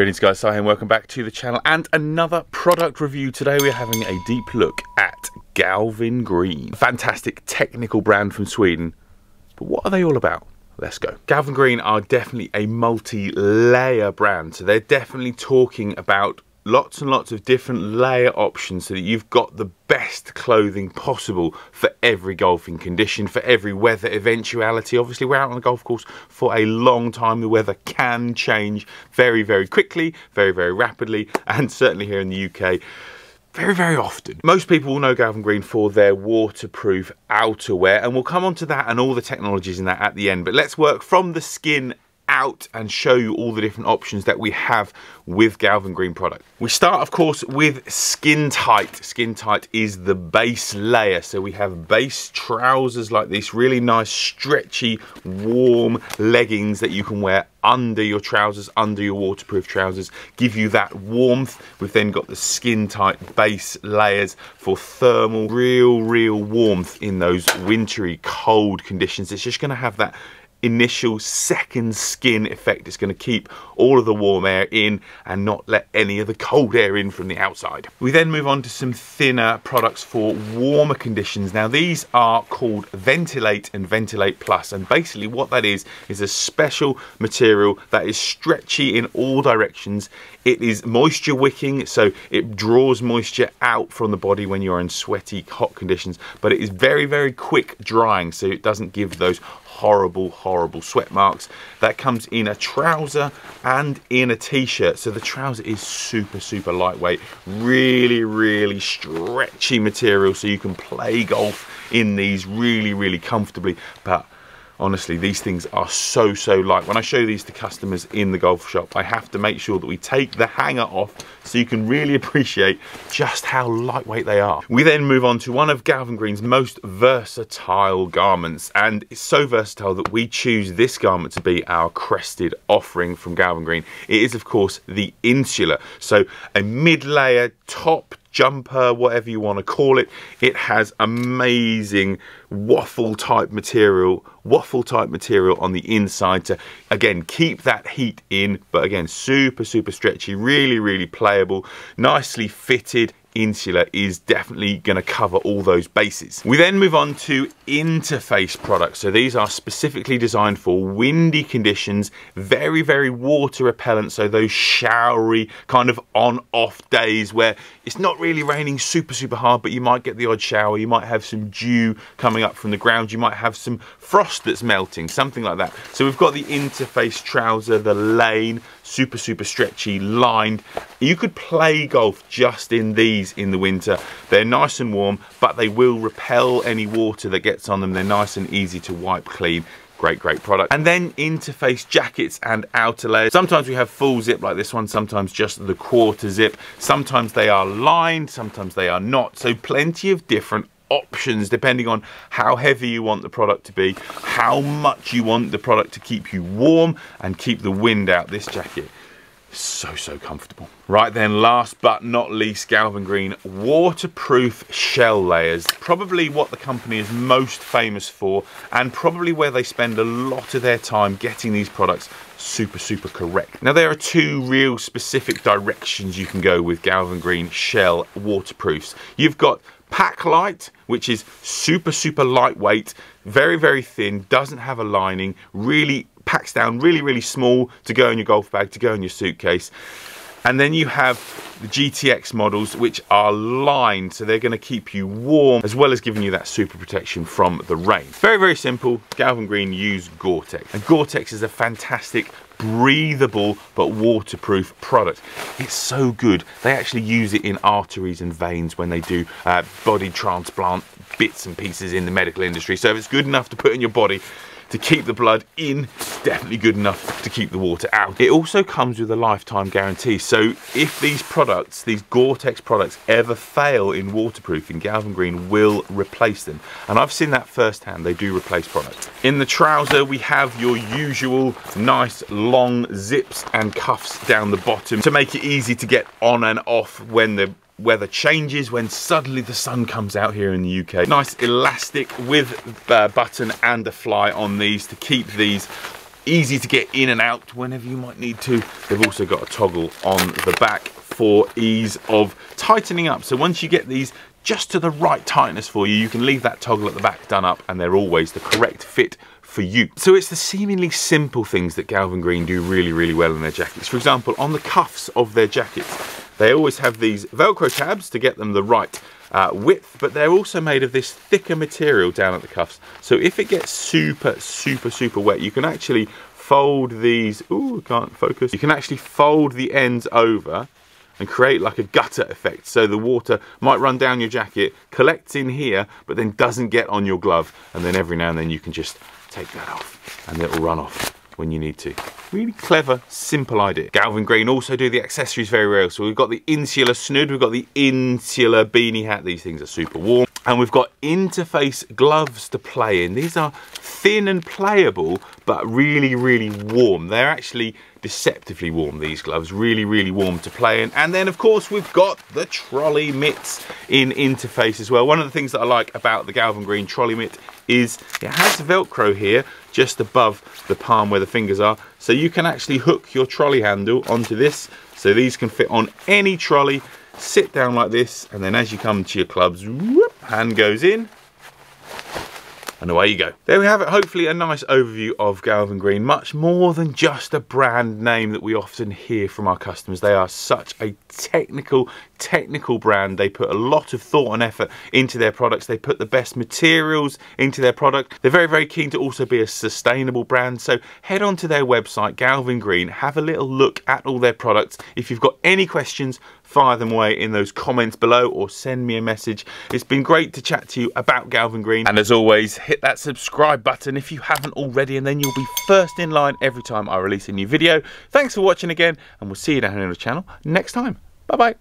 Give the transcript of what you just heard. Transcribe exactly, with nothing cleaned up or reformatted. Greetings guys, Sai and welcome back to the channel and another product review. Today we're having a deep look at Galvin Green. A fantastic technical brand from Sweden, but what are they all about? Let's go. Galvin Green are definitely a multi-layer brand, so they're definitely talking about lots and lots of different layer options so that you've got the best clothing possible for every golfing condition, for every weather eventuality. Obviously we're out on a golf course for a long time. The weather can change very, very quickly, very, very rapidly, and certainly here in the U K, very, very often. Most people will know Galvin Green for their waterproof outerwear, and we'll come on to that and all the technologies in that at the end, but let's work from the skin out and show you all the different options that we have with Galvin Green product. We start of course with skin tight. Skin tight is the base layer, so we have base trousers like this, really nice stretchy warm leggings that you can wear under your trousers, under your waterproof trousers, give you that warmth. We've then got the skin tight base layers for thermal, real real warmth in those wintry cold conditions. It's just going to have that initial second skin effect. It's going to keep all of the warm air in and not let any of the cold air in from the outside. We then move on to some thinner products for warmer conditions. Now these are called Ventilate and Ventilate Plus, and basically what that is is a special material that is stretchy in all directions. It is moisture wicking, so it draws moisture out from the body when you're in sweaty hot conditions, but it is very very quick drying, so it doesn't give those horrible horrible sweat marks. That comes in a trouser and in a t-shirt, so the trouser is super super lightweight, really really stretchy material, so you can play golf in these really really comfortably. But honestly, these things are so so light. When I show these to customers in the golf shop, I have to make sure that we take the hanger off so you can really appreciate just how lightweight they are. We then move on to one of Galvin Green's most versatile garments, and it's so versatile that we choose this garment to be our crested offering from Galvin Green. It is of course the Insular, so a mid-layer top, jumper, whatever you want to call it. It has amazing waffle type material, waffle type material on the inside to again keep that heat in, but again super super stretchy, really really playable, nicely fitted. Insular is definitely going to cover all those bases. We then move on to interface products. So these are specifically designed for windy conditions, very very water repellent, so those showery kind of on off days where it's not really raining super super hard, but you might get the odd shower, you might have some dew coming up from the ground, you might have some frost that's melting, something like that. So we've got the interface trouser, the lane, super super stretchy, lined. You could play golf just in these in the winter. They're nice and warm, but they will repel any water that gets on them. They're nice and easy to wipe clean. Great great product. And then interface jackets and outer layers. Sometimes we have full zip like this one, sometimes just the quarter zip, sometimes they are lined, sometimes they are not, so plenty of different options depending on how heavy you want the product to be, how much you want the product to keep you warm and keep the wind out. This jacket, so so comfortable. Right then, last but not least, Galvin Green waterproof shell layers. Probably what the company is most famous for, and probably where they spend a lot of their time getting these products super super correct. Now there are two real specific directions you can go with Galvin Green shell waterproofs. You've got Pack Light, which is super super lightweight, very very thin, doesn't have a lining, really packs down really really small to go in your golf bag, to go in your suitcase. And then you have the G T X models, which are lined, so they're going to keep you warm as well as giving you that super protection from the rain. Very very simple. Galvin Green use Gore-Tex, and Gore-Tex is a fantastic breathable but waterproof product. It's so good they actually use it in arteries and veins when they do uh, body transplant bits and pieces in the medical industry. So if it's good enough to put in your body to keep the blood in, it's definitely good enough to keep the water out. It also comes with a lifetime guarantee, so if these products, these Gore-Tex products, ever fail in waterproofing, Galvin Green will replace them, and I've seen that firsthand. They do replace products. In the trouser we have your usual nice long zips and cuffs down the bottom to make it easy to get on and off when the weather changes, when suddenly the sun comes out here in the U K. Nice elastic with a button and a fly on these to keep these easy to get in and out whenever you might need to. They've also got a toggle on the back for ease of tightening up. So once you get these just to the right tightness for you, you can leave that toggle at the back done up and they're always the correct fit for you. So it's the seemingly simple things that Galvin Green do really, really well in their jackets. For example, on the cuffs of their jackets, they always have these Velcro tabs to get them the right uh, width, but they're also made of this thicker material down at the cuffs. So if it gets super, super, super wet, you can actually fold these, ooh, can't focus. You can actually fold the ends over and create like a gutter effect, so the water might run down your jacket, collects in here, but then doesn't get on your glove, and then every now and then you can just take that off and it'll run off when you need to. Really clever, simple idea. Galvin Green also do the accessories very well. So we've got the insular snood, we've got the insular beanie hat, these things are super warm, and we've got interface gloves to play in. These are thin and playable, but really, really warm. They're actually deceptively warm, these gloves, really, really warm to play in. And then of course we've got the trolley mitts in interface as well. One of the things that I like about the Galvin Green trolley mitt is it has Velcro here just above the palm where the fingers are, so you can actually hook your trolley handle onto this, so these can fit on any trolley, sit down like this, and then as you come to your clubs, whoop, hand goes in, and away you go. There we have it, hopefully a nice overview of Galvin Green. Much more than just a brand name that we often hear from our customers. They are such a technical, technical brand. They put a lot of thought and effort into their products. They put the best materials into their product. They're very, very keen to also be a sustainable brand. So head on to their website, Galvin Green, have a little look at all their products. If you've got any questions, fire them away in those comments below or send me a message. It's been great to chat to you about Galvin Green. And as always, hit that subscribe button if you haven't already, and then you'll be first in line every time I release a new video. Thanks for watching again, and we'll see you down here on the channel next time. Bye-bye.